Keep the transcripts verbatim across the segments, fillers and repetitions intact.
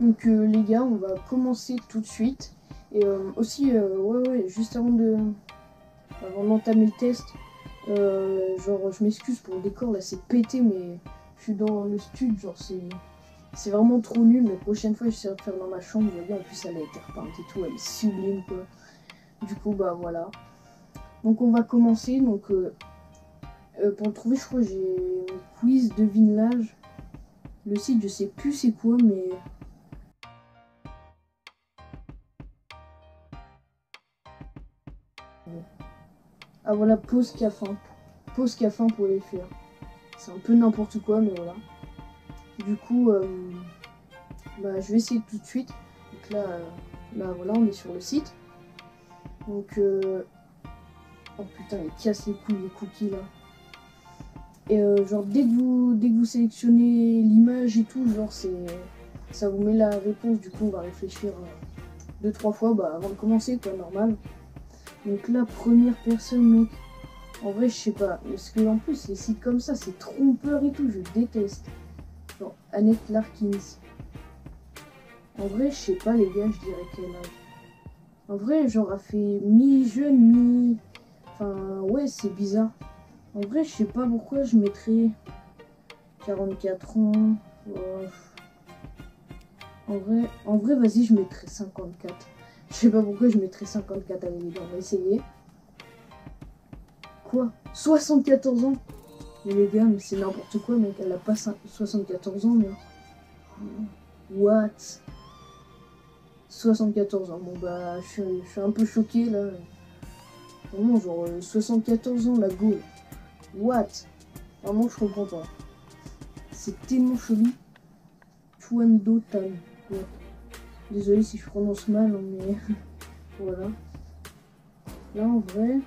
Donc euh, les gars, on va commencer tout de suite. Et euh, aussi, euh, ouais, ouais, juste avant de avant d'entamer le test, euh, genre je m'excuse pour le décor, là c'est pété, mais je suis dans le studio, genre c'est c'est vraiment trop nul. La prochaine fois, j'essaierai de faire dans ma chambre, vous voyez, en plus elle a été repeinte et tout, elle est sublime quoi. Du coup, bah voilà. Donc on va commencer, donc euh, euh, pour le trouver, je crois que j'ai un quiz devine l'âge. Le site, je sais plus c'est quoi, mais... Ah voilà, pause cafin. Pause cafin pour les faire. C'est un peu n'importe quoi, mais voilà. Du coup, euh, bah, je vais essayer tout de suite. Donc là, euh, là, voilà, on est sur le site. Donc, euh... oh putain, il casse les couilles, les cookies, là. Et euh, genre, dès que vous, dès que vous sélectionnez l'image et tout, genre, c'est ça vous met la réponse. Du coup, on va réfléchir euh, deux, trois fois bah, avant de commencer, quoi, normal. Donc la première personne, mec, en vrai je sais pas, parce que en plus les sites comme ça c'est trompeur et tout, je déteste. Genre Annette Larkins. En vrai je sais pas les gars, je dirais quel âge. En vrai genre a fait mi-jeune, mi... Enfin ouais c'est bizarre. En vrai je sais pas pourquoi je mettrais quarante-quatre ans. Oh. En vrai, en vrai vas-y je mettrais cinquante-quatre. Je sais pas pourquoi je mettrais cinquante-quatre, allez les gars, on va essayer. Quoi, soixante-quatorze ans? Mais les gars, mais c'est n'importe quoi, mec, elle a pas soixante-quatorze ans, mec. What? soixante-quatorze ans, bon bah, je suis, je suis un peu choqué, là. Vraiment, genre, soixante-quatorze ans, la go. What? Vraiment, je comprends pas. C'est tellement chelou. Chuando tan. Ouais. Désolé si je prononce mal, mais voilà. Là en vrai,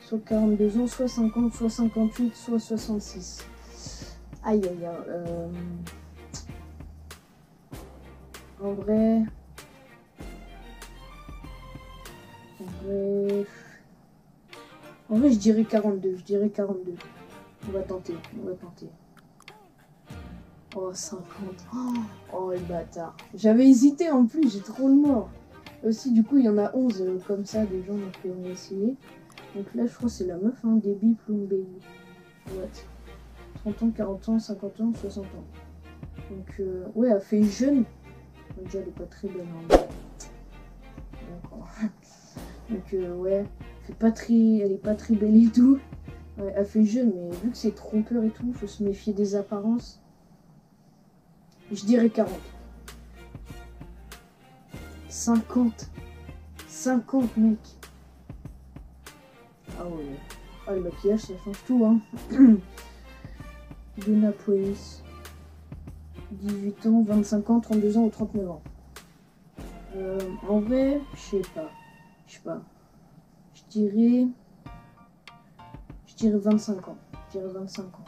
soit quarante-deux ans, soit cinquante, soit cinquante-huit, soit soixante-six. Aïe aïe aïe. Euh... En vrai. En vrai. En vrai, je dirais quarante-deux. Je dirais quarante-deux. On va tenter. On va tenter. Oh, cinquante. Oh, oh le bâtard. J'avais hésité en plus, j'ai trop le mort. Aussi, du coup, il y en a onze euh, comme ça, des gens, donc on va essayer. Donc là, je crois que c'est la meuf, hein, Debbie Plumbey. What? trente ans, quarante ans, cinquante ans, soixante ans. Donc, euh, ouais, elle fait jeune. Déjà, elle est pas très bonne. Hein. D'accord. Donc, euh, ouais, elle est pas très, elle est pas très belle et tout. Ouais, elle fait jeune, mais vu que c'est trompeur et tout, faut se méfier des apparences. Je dirais quarante. cinquante. cinquante, mec. Ah ouais. Ah, le maquillage, ça change tout, hein. De Napolis. dix-huit ans, vingt-cinq ans, trente-deux ans ou trente-neuf ans. Euh, en vrai, je sais pas. Je sais pas. Je dirais... Je dirais vingt-cinq ans. Je dirais vingt-cinq ans.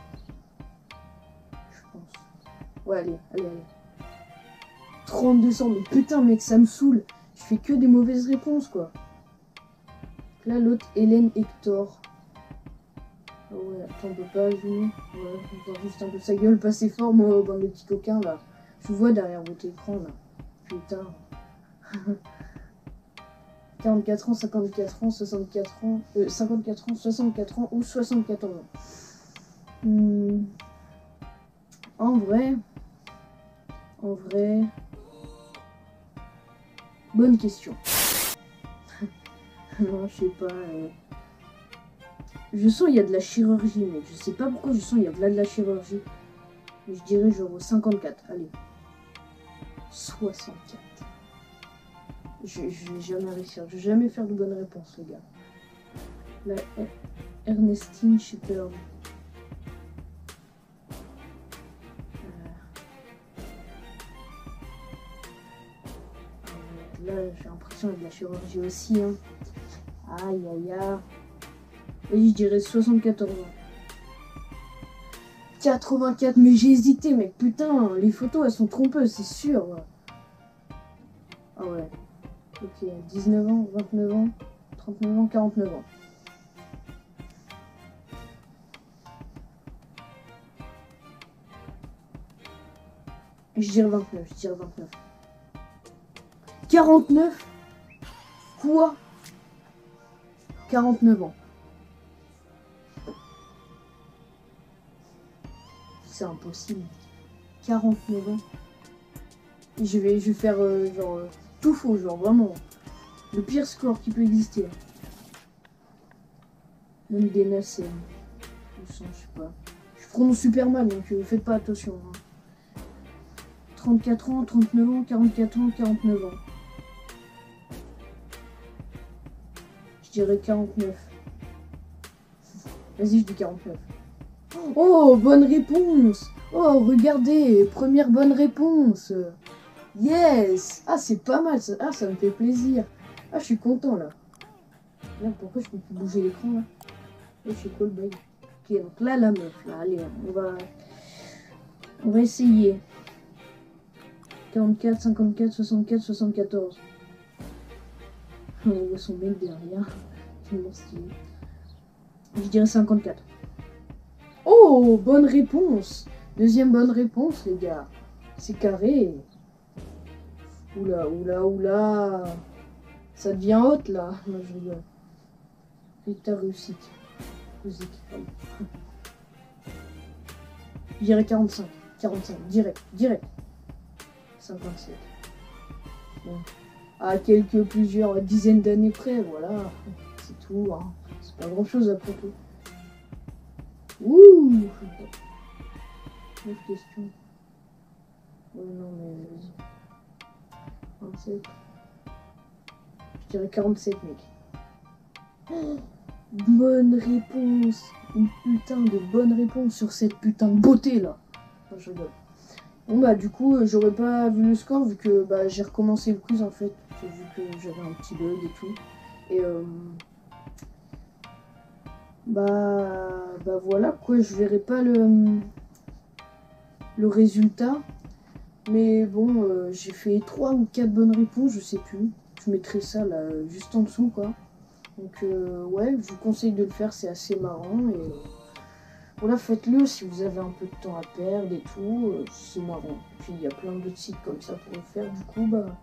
Ouais, allez, allez, allez. trente-deux ans, mais putain, mec, ça me saoule. Je fais que des mauvaises réponses, quoi. Là, l'autre, Hélène Hector. Ouais, attends, on peut pas jouer. Ouais, on peut juste un peu sa gueule, passer fort, moi, ben, le petit coquin, là. Je vous vois derrière votre écran, là. Putain. quarante-quatre ans, cinquante-quatre ans, soixante-quatre ans, euh, cinquante-quatre ans, soixante-quatre ans ou soixante-quatorze ans. Hmm. En vrai... En vrai... Bonne question. Non, je sais pas... Euh... Je sens il y a de la chirurgie, mais je sais pas pourquoi je sens il y a de la, de la chirurgie. Je dirais genre cinquante-quatre, allez. soixante-quatre. Je, je vais jamais réussir, je vais jamais faire de bonnes réponses, les gars. La Ernestine Schiffer. Là, j'ai l'impression qu'il y a de la chirurgie aussi. Hein. Aïe, aïe, aïe. Et je dirais soixante-quatorze ans. quatre-vingt-quatre, mais j'ai hésité, mec. Putain, les photos, elles sont trompeuses, c'est sûr. Ah ouais. Ok, dix-neuf ans, vingt-neuf ans, trente-neuf ans, quarante-neuf ans. Je dirais vingt-neuf, je dirais vingt-neuf. quarante-neuf? Quoi? quarante-neuf ans. C'est impossible. quarante-neuf ans. Je vais, je vais faire euh, genre euh, tout faux, genre vraiment. Le pire score qui peut exister. Même des neuf, c'est... Je sens, je sais pas. Je prononce super mal, donc euh, faites pas attention. Hein. trente-quatre ans, trente-neuf ans, quarante-quatre ans, quarante-neuf ans. Je dirais quarante-neuf. Vas-y, je dis quarante-neuf. Oh, bonne réponse! Oh, regardez, première bonne réponse! Yes! Ah, c'est pas mal, ça. Ah, ça me fait plaisir. Ah, je suis content, là. Merde, pourquoi je peux plus bouger l'écran, là? Je suis cool, bug. Ok, donc là, la meuf, là, allez, on va... On va essayer. quarante-quatre, cinquante-quatre, soixante-quatre, soixante-quatorze. On voit son mec derrière. Je dirais cinquante-quatre. Oh, bonne réponse. Deuxième bonne réponse, les gars. C'est carré. Oula, oula, oula. Ça devient haute, là. Moi, je rigole. Putain, réussite. Musique. Je dirais quarante-cinq. quarante-cinq, direct, direct. cinquante-sept. Bon. À quelques plusieurs dizaines d'années près, voilà. C'est tout, hein. C'est pas grand chose à propos. Ouh! Autre question. Ouais, non, mais vas-y. quarante-sept. Je dirais quarante-sept, mec. Oh, bonne réponse! Une putain de bonne réponse sur cette putain de beauté, là. Enfin, je rigole. Bon bah du coup euh, j'aurais pas vu le score vu que bah, j'ai recommencé le quiz en fait, vu que j'avais un petit bug et tout. Et euh, bah, bah voilà quoi, je verrai pas le, le résultat. Mais bon, euh, j'ai fait trois ou quatre bonnes réponses, je sais plus. Je mettrai ça là juste en dessous quoi. Donc euh, ouais, je vous conseille de le faire, c'est assez marrant. Et... voilà, faites-le si vous avez un peu de temps à perdre et tout, euh, c'est marrant. Puis il y a plein d'autres sites comme ça pour le faire, du coup, bah...